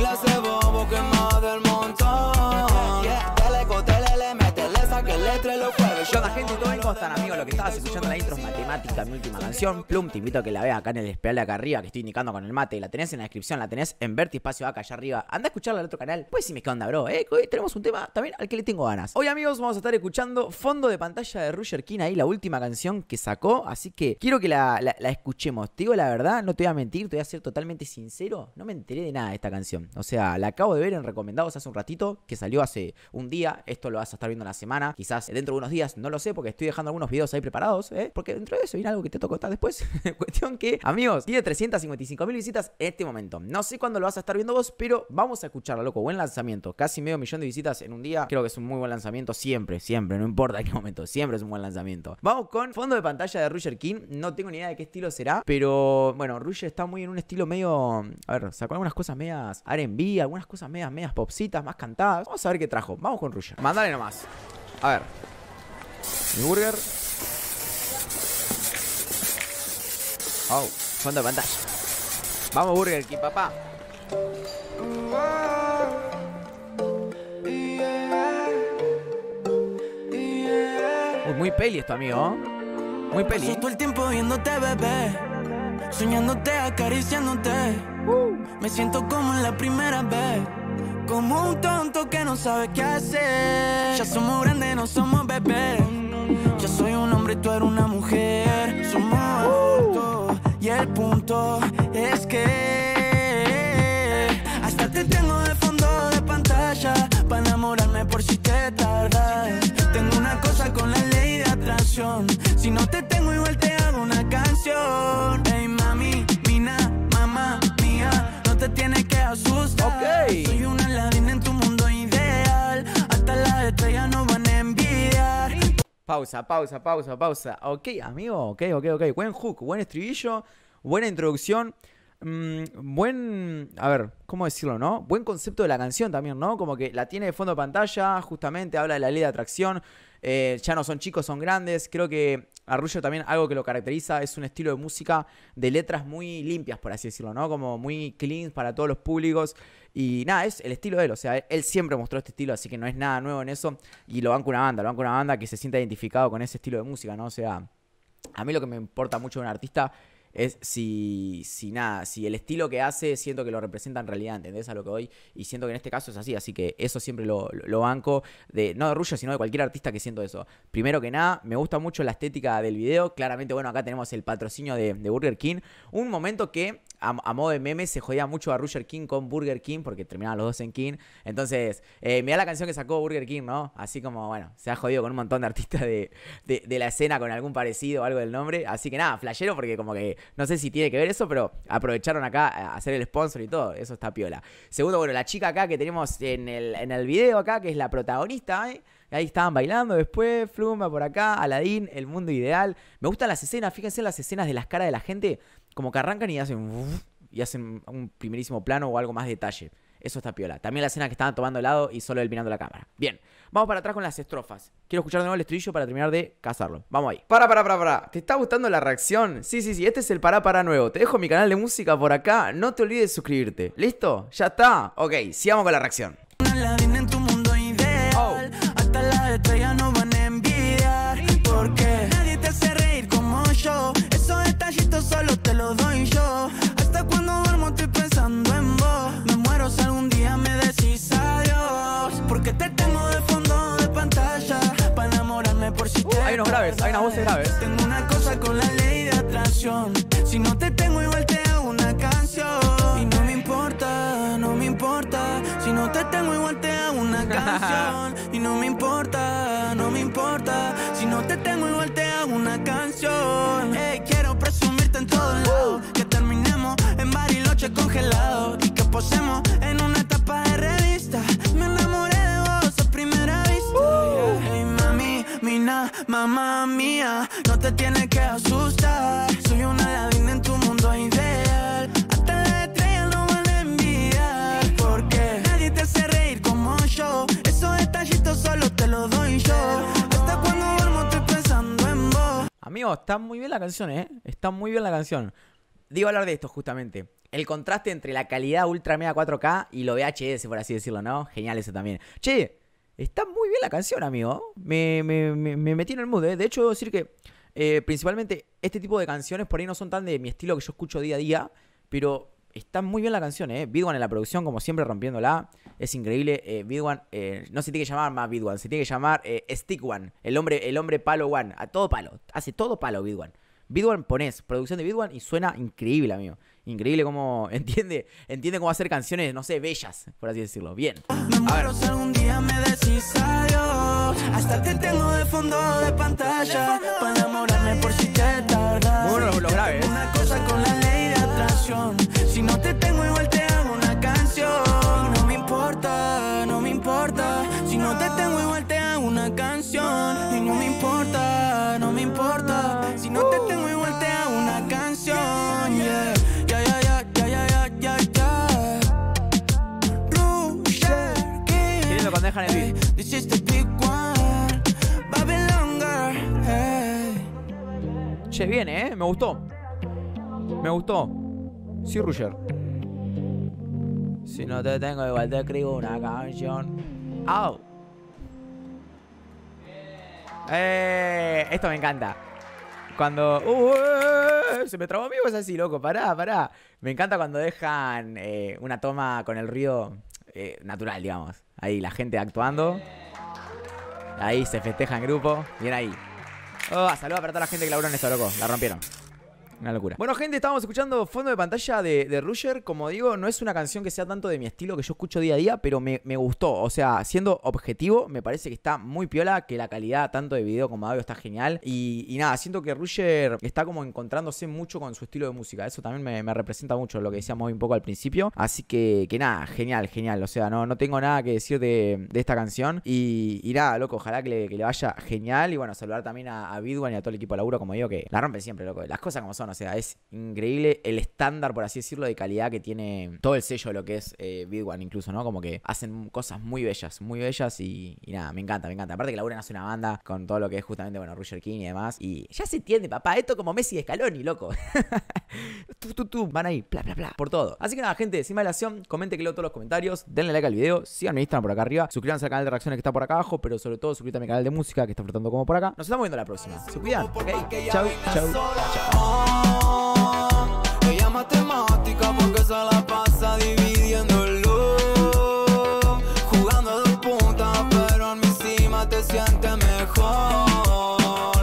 clase bobo quemado el montón. Dale, cótele, le mete, le saque el letre, lo jueves. Yo, la gente, todo el costan, amigo. Lo que estabas escuchando en la intro es Matemática, mi última canción. Plum, te invito a que la veas acá en el especial de acá arriba que estoy indicando con el mate. La tenés en la descripción, la tenés en Verti Espacio acá allá arriba. Anda a escucharla al otro canal. Pues si me esconda, bro. Hoy tenemos un tema también al que le tengo ganas. Hoy, amigos, vamos a estar escuchando Fondo de Pantalla de Rusherking, ahí la última canción que sacó. Así que quiero que la escuchemos. Te digo la verdad, no te voy a mentir, te voy a ser totalmente sincero. No me enteré de nada de esta canción. O sea, la acabo de ver en recomendados hace un ratito, que salió hace un día. Esto lo vas a estar viendo en la semana. Quizás dentro de unos días, no lo sé, porque estoy dejando algunos videos ahí preparados, porque dentro de eso viene algo que te tocó estar después. Cuestión que, amigos, tiene 355.000 visitas en este momento. No sé cuándo lo vas a estar viendo vos, pero vamos a escucharla, loco. Buen lanzamiento. Casi medio millón de visitas en un día. Creo que es un muy buen lanzamiento. Siempre, siempre, no importa en qué momento. Siempre es un buen lanzamiento. Vamos con Fondo de Pantalla de Rusherking. No tengo ni idea de qué estilo será, pero bueno, Rusher está muy en un estilo medio... A ver, sacó algunas cosas medias R&B, algunas cosas medias popsitas, más cantadas. Vamos a ver qué trajo. Vamos con Rusher. Mandale nomás. A ver. Mi burger. Oh, Fondo de Pantalla. Vamos, Burger King, papá. Uy, muy peli esto, amigo. Muy peli. Paso todo el tiempo viéndote, bebé. Soñándote, acariciándote. Me siento como en la primera vez. Como un tonto que no sabe qué hacer. Ya somos grandes, no somos bebés. Yo soy un hombre y tú eres una mujer. Somos adultos y el punto es que hasta te tengo de fondo de pantalla para enamorarme por si te tardas. Tengo una cosa con la ley de atracción. Si no te tengo igual te hago una canción. Hey mami, mina, mamá mía, no te tienes que asustar. Okay. Soy una ladina en tu mundo ideal. Hasta las estrellas no van a envidiar. Pausa, pausa, pausa, pausa. Ok, amigo, ok. Buen hook, buen estribillo, buena introducción. Buen, a ver, ¿cómo decirlo, no? Buen concepto de la canción también, ¿no? Como que la tiene de fondo de pantalla, justamente habla de la ley de atracción. Ya no son chicos, son grandes. Creo que a Rusher también algo que lo caracteriza es un estilo de música de letras muy limpias, por así decirlo, ¿no? Como muy clean para todos los públicos. Y nada, es el estilo de él. O sea, él siempre mostró este estilo, así que no es nada nuevo en eso. Y lo banca una banda, que se sienta identificado con ese estilo de música, ¿no? O sea, a mí lo que me importa mucho de un artista es si el estilo que hace siento que lo representa en realidad, ¿entendés? A lo que voy, y siento que en este caso es así, así que eso siempre lo banco, no de Rusher, sino de cualquier artista que siento eso. Primero que nada, me gusta mucho la estética del video, claramente, bueno, acá tenemos el patrocinio de Burger King, un momento que... A modo de meme se jodía mucho a Rusherking con Burger King porque terminaban los dos en King. Entonces, mirá la canción que sacó Burger King, ¿no? Así como, bueno, se ha jodido con un montón de artistas de la escena con algún parecido o algo del nombre. Así que nada, flashero porque como que no sé si tiene que ver eso, pero aprovecharon acá a hacer el sponsor y todo. Eso está piola. Segundo, bueno, la chica acá que tenemos en el video acá, que es la protagonista, ¿eh? Ahí estaban bailando después, Flumba por acá, Aladdin, el mundo ideal. Me gustan las escenas, fíjense las escenas de las caras de la gente, como que arrancan y hacen un primerísimo plano o algo más de detalle. Eso está piola. También la escena que estaban tomando helado y solo él mirando la cámara. Bien, vamos para atrás con las estrofas. Quiero escuchar de nuevo el estribillo para terminar de cazarlo. Vamos ahí. Para. ¿Te está gustando la reacción? Sí. Este es el para nuevo. Te dejo mi canal de música por acá. No te olvides de suscribirte. ¿Listo? ¿Ya está? Ok, sigamos con la reacción. Estrellas no van a envidiar porque nadie te hace reír como yo. Esos detallitos solo te los doy yo. Hasta cuando duermo estoy pensando en vos. Me muero si algún día me decís adiós. Porque te tengo de fondo de pantalla para enamorarme por si te... Hay unos graves, hay unas voces graves. Tengo una cosa con la ley de atracción. Si no te tengo igual te hago una canción. Y no me importa, si no te tengo igual te hago una canción. Y no me importa, si no te tengo igual te hago una canción. Hey, quiero presumirte en todos lados, que terminemos en Bariloche congelado y que posemos en una tapa de revista. Me enamoré de vos a primera vista. Hey mami, mina, mamá mía, no te tienes que asustar. Soy una ladina en tu mundo ideal. Hasta las estrellas no van a envidiar porque nadie te hace reír como yo. Solo te lo doy yo. Hasta cuando duermo estoy pensando en vos. Amigo, está muy bien la canción, Está muy bien la canción. Digo, hablar de esto justamente. el contraste entre la calidad ultra mega 4K y lo VHS, por así decirlo, ¿no? Genial eso también. Che, está muy bien la canción, amigo. Me metí en el mood, ¿eh? De hecho, debo decir que principalmente este tipo de canciones por ahí no son tan de mi estilo que yo escucho día a día, pero está muy bien la canción, ¿eh? Bidwan en la producción, como siempre, rompiéndola. Es increíble. Bidwan, no se tiene que llamar más Bidwan, se tiene que llamar Stick One, el hombre palo One. A todo palo, hace todo palo Bidwan. Bidwan ponés producción de Bidwan y suena increíble, amigo. Increíble cómo entiende cómo hacer canciones, no sé, bellas, por así decirlo. Bien. A ver. Algún día me decís adiós, hasta te tengo de fondo de pantalla para enamorarme por si te tardas. Muy bueno los graves. Una cosa con la ley de atracción. Si no te tengo igual te hago una canción. No me importa, no me importa. Si no te tengo igual te hago una canción. Y no me importa, no me importa. Si no te tengo igual te hago una canción. Yeah. Ya, ya, ya, ya, ya, ya, ya, ya. Rusherking. ¿Quién lo condeja en el beat? This is the big one. Babylon girl, hey. Che, bien, me gustó. Me gustó. Sí, Rusher. Si no te tengo igual te escribo una canción. Au. Esto me encanta. Cuando... se me trabó, amigo, es así, loco. Pará, pará. Me encanta cuando dejan una toma con el río natural, digamos. Ahí la gente actuando. Ahí se festeja en grupo. Bien ahí. Oh, saluda para toda la gente que laburó en esto, loco. La rompieron. Una locura. Bueno, gente, estábamos escuchando Fondo de Pantalla de Rusher. Como digo, no es una canción que sea tanto de mi estilo que yo escucho día a día, pero me gustó. O sea, siendo objetivo, me parece que está muy piola, que la calidad tanto de video como de audio está genial. Y nada, siento que Rusher está como encontrándose mucho con su estilo de música. Eso también me representa mucho, lo que decíamos un poco al principio. Así que nada, genial, genial. O sea, no tengo nada que decir de esta canción. Y nada, loco, ojalá que le vaya genial. Y bueno, saludar también a Bidwan y a todo el equipo de laburo, como digo, que la rompen siempre, loco. Las cosas como son. O sea, es increíble el estándar, por así decirlo, de calidad que tiene todo el sello de lo que es Bidwan, incluso, ¿no? Como que hacen cosas muy bellas y nada, me encanta, me encanta. Aparte que laburan hace una banda con todo lo que es justamente, bueno, Rusherking y demás. Y ya se entiende, papá, esto como Messi de Scaloni, loco. Van ahí, bla, bla, bla, por todo. Así que nada, gente, sin más dilación, comenten que leo todos los comentarios, denle like al video, síganme en Instagram por acá arriba, suscríbanse al canal de reacciones que está por acá abajo, pero sobre todo suscríbanse a mi canal de música que está flotando como por acá. Nos estamos viendo la próxima. Se cuidan, ok. Chau, chau, chau.